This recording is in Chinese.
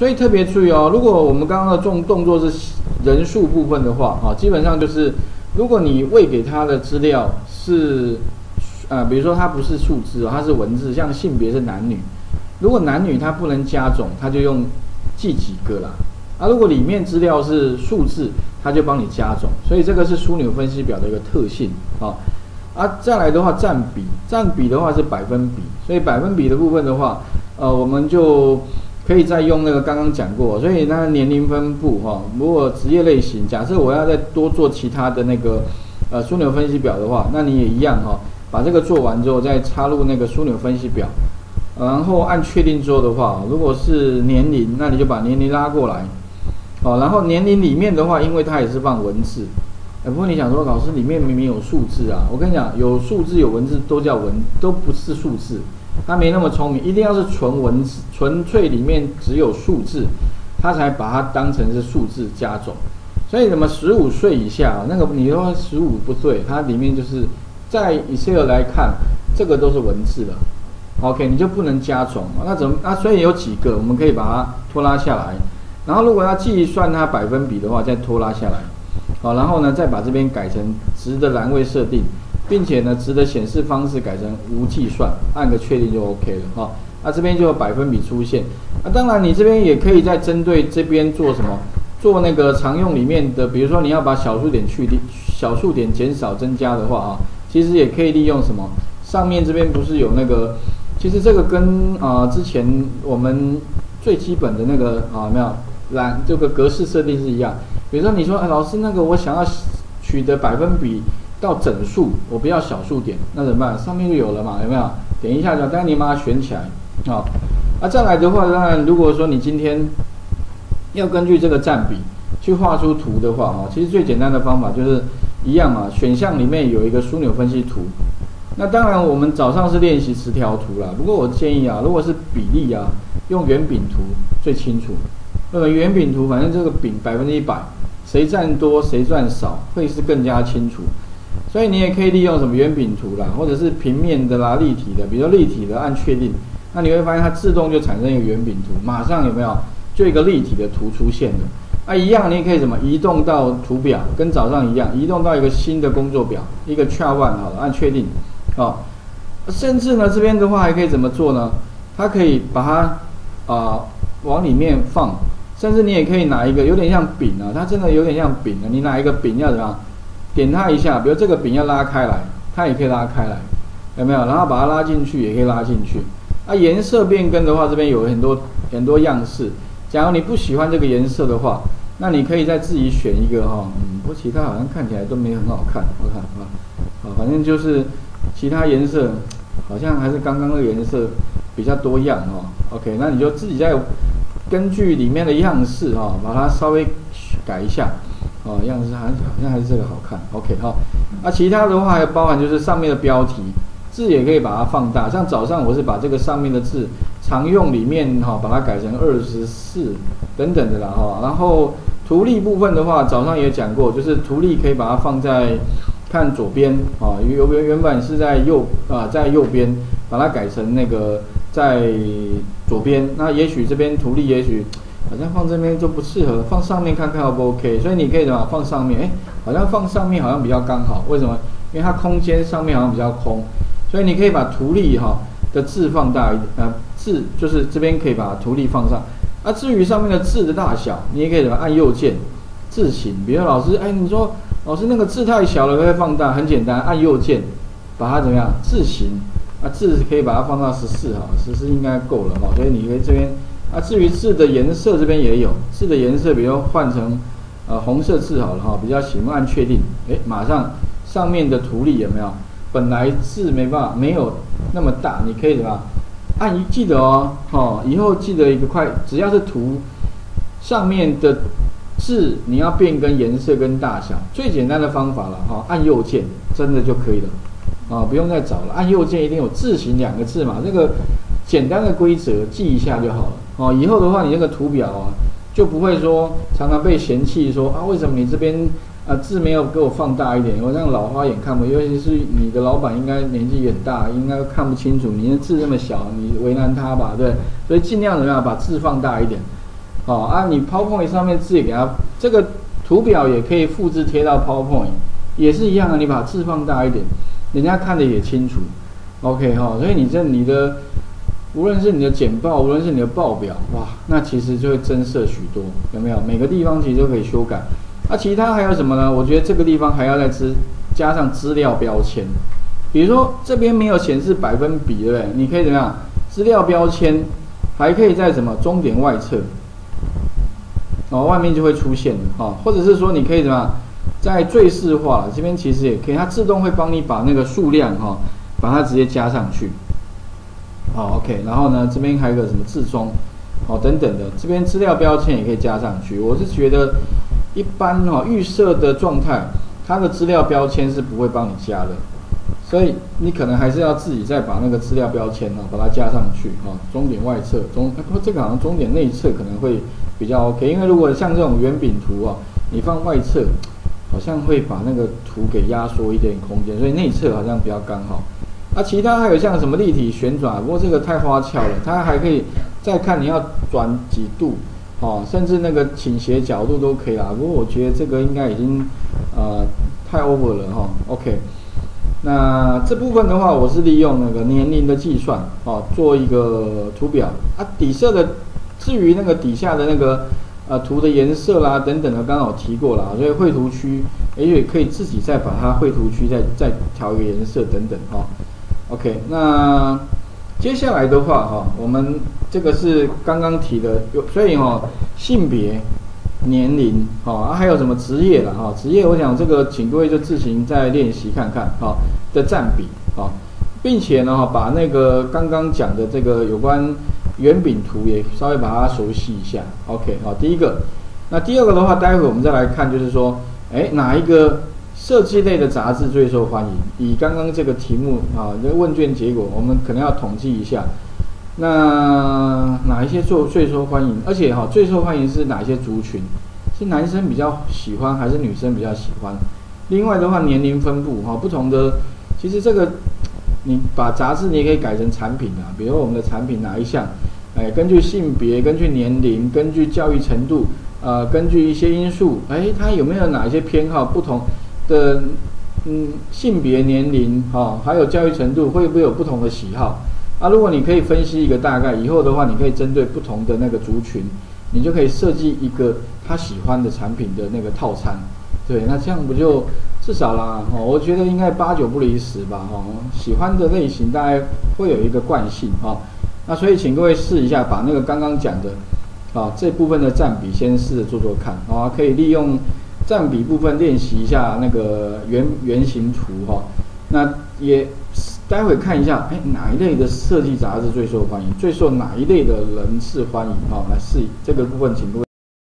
所以特别注意哦，如果我们刚刚的动作是人数部分的话，啊，基本上就是如果你喂给他的资料是比如说它不是数字哦，它是文字，像性别是男女，如果男女它不能加总，它就用记几个啦。啊，如果里面资料是数字，它就帮你加总，所以这个是枢纽分析表的一个特性啊。啊，再来的话，占比的话是百分比，所以百分比的部分的话，我们就可以再用那个刚刚讲过，所以那年龄分布哈，如果职业类型，假设我要再多做其他的那个枢纽分析表的话，那你也一样哈，把这个做完之后再插入那个枢纽分析表。然后按确定之后的话，如果是年龄，那你就把年龄拉过来。好，然后年龄里面的话，因为它也是放文字。不过你想说，老师里面明明有数字啊，我跟你讲，有数字有文字都叫文，都不是数字，它没那么聪明，一定要是纯文字，纯粹里面只有数字，它才把它当成是数字加总。所以什么15岁以下，那个你说15不对，它里面就是在 Excel 来看，这个都是文字了。OK， 你就不能加总，那怎么？那所以有几个我们可以把它拖拉下来，然后如果要计算它百分比的话，再拖拉下来，好，然后呢再把这边改成值的栏位设定，并且呢值的显示方式改成无计算，按个确定就 OK 了哈。那这边就有百分比出现，那当然你这边也可以再针对这边做什么，做那个常用里面的，比如说你要把小数点去掉，小数点减少增加的话啊，其实也可以利用什么，上面这边不是有那个。其实这个跟之前我们最基本的那个没有这个格式设定是一样。比如说你说，哎，老师那个我想要取得百分比到整数，我不要小数点，那怎么办？上面就有了嘛，有没有？点一下就，但你把它选起来啊。啊，再来的话，当然如果说你今天要根据这个占比去画出图的话啊，其实最简单的方法就是一样嘛，选项里面有一个枢纽分析图。那当然，我们早上是练习10条图啦。不过我建议啊，如果是比例啊，用圆饼图最清楚。那么圆饼图，反正这个饼100%，谁占多谁占少，会是更加清楚。所以你也可以利用什么圆饼图啦，或者是平面的啦、立体的，比如说立体的按确定，那你会发现它自动就产生一个圆饼图，马上有没有就一个立体的图出现了。啊，一样，你也可以什么移动到图表，跟早上一样，移动到一个新的工作表，一个 chart one 好了，按确定。哦，甚至呢，这边的话还可以怎么做呢？它可以把它往里面放，甚至你也可以拿一个有点像饼啊，它真的有点像饼啊。你拿一个饼要怎么样？点它一下，比如这个饼要拉开来，它也可以拉开来，有没有？然后把它拉进去，也可以拉进去。啊，颜色变更的话，这边有很多样式。假如你不喜欢这个颜色的话，那你可以再自己选一个哈。嗯，不过其他好像看起来都没很好看，我看啊，好，反正就是。其他颜色好像还是刚刚那个颜色比较多样哦。OK， 那你就自己再根据里面的样式哦，把它稍微改一下哦。样式好像还是这个好看。OK 哈、哦，啊，其他的话还包含就是上面的标题字也可以把它放大，像早上我是把这个上面的字常用里面哈、哦，把它改成24等等的啦哈、哦。然后图例部分的话，早上也讲过，就是图例可以把它放在。看左边啊，原本是在右边，把它改成那个在左边。那也许这边图例也许好像放这边就不适合，放上面看看 OK。所以你可以怎么放上面？哎，好像放上面好像比较刚好。为什么？因为它空间上面好像比较空，所以你可以把图例哈的字放大一点，字就是这边可以把图例放上。啊，至于上面的字的大小，你也可以怎么按右键字型。比如老师，哎，你说。老师，那个字太小了，可以放大，很简单，按右键，把它怎么样？字型啊，字可以把它放到14哈，14应该够了哈。所以你可以这边啊，至于字的颜色这边也有，字的颜色，比如换成红色字好了哈，比较喜欢按确定，诶，马上上面的图例有没有？本来字没办法没有那么大，你可以怎么样？按记得哦，哦，以后记得一个快，只要是图上面的。字你要变更颜色跟大小，最简单的方法了哈，按右键真的就可以了，啊，不用再找了，按右键一定有字型2个字嘛，这个简单的规则记一下就好了，哦，以后的话你这个图表啊就不会说常常被嫌弃说啊为什么你这边字没有给我放大一点，我让老花眼看不，尤其是你的老板应该年纪也大，应该看不清楚，你的字那么小，你为难他吧，对，所以尽量怎么样把字放大一点。哦啊，你 PowerPoint 上面字也给它，这个图表也可以复制贴到 PowerPoint， 也是一样的，你把字放大一点，人家看的也清楚。OK 哈、哦，所以你的无论是你的简报，无论是你的报表，哇，那其实就会增色许多，有没有？每个地方其实都可以修改。那、啊、其他还有什么呢？我觉得这个地方还要再加上资料标签，比如说这边没有显示百分比，对不对？你可以怎么样？资料标签还可以在什么终点外侧，哦，外面就会出现的啊、哦，或者是说你可以怎么样，在最适化这边其实也可以，它自动会帮你把那个数量哈、哦，把它直接加上去。好、哦、，OK， 然后呢，这边还有个什么置中，哦等等的，这边资料标签也可以加上去。我是觉得一般哈、哦、预设的状态，它的资料标签是不会帮你加的，所以你可能还是要自己再把那个资料标签哦把它加上去哈、哦。终点外侧，这个好像终点内侧可能会比较 OK， 因为如果像这种圆饼图啊、哦，你放外侧，好像会把那个图给压缩一点空间，所以内侧好像比较刚好。啊，其他还有像什么立体旋转，不过这个太花俏了，它还可以再看你要转几度，哦，甚至那个倾斜角度都可以啦。不过我觉得这个应该已经太 over 了哈、哦。OK， 那这部分的话，我是利用那个年龄的计算哦，做一个图表啊，底色的，至于那个底下的那个图的颜色啦等等的，刚好提过啦，所以绘图区也许可以自己再把它绘图区再调一个颜色等等哈。哦OK， 那接下来的话哈，我们这个是刚刚提的，所以哈、哦，性别、年龄哈、啊，还有什么职业啦哈？职业我想这个请各位就自行再练习看看哈的占比哈，并且呢哈把那个刚刚讲的这个有关圆饼图也稍微把它熟悉一下。OK， 好，第一个，那第二个的话，待会我们再来看，就是说，哎，哪一个？设计类的杂志最受欢迎。以刚刚这个题目啊，这个问卷结果，我们可能要统计一下，那哪一些最受欢迎？而且哈、啊，最受欢迎是哪一些族群？是男生比较喜欢，还是女生比较喜欢？另外的话，年龄分布哈、啊，不同的，其实这个你把杂志你也可以改成产品啊，比如我们的产品哪一项？哎，根据性别，根据年龄，根据教育程度，根据一些因素，哎，它有没有哪一些偏好不同？的性别、年龄哈、哦，还有教育程度，会不会有不同的喜好？啊，如果你可以分析一个大概以后的话，你可以针对不同的那个族群，你就可以设计一个他喜欢的产品的那个套餐。对，那这样不就至少啦？哦，我觉得应该8、9不离10吧。哦，喜欢的类型大概会有一个惯性哈、哦。那所以请各位试一下，把那个刚刚讲的啊、哦、这部分的占比先试着做做看啊、哦，可以利用。占比部分练习一下那个圆形图哈、哦，那也待会看一下，哎，哪一类的设计杂志最受欢迎，最受哪一类的人士欢迎哈、哦，来试这个部分，请各位。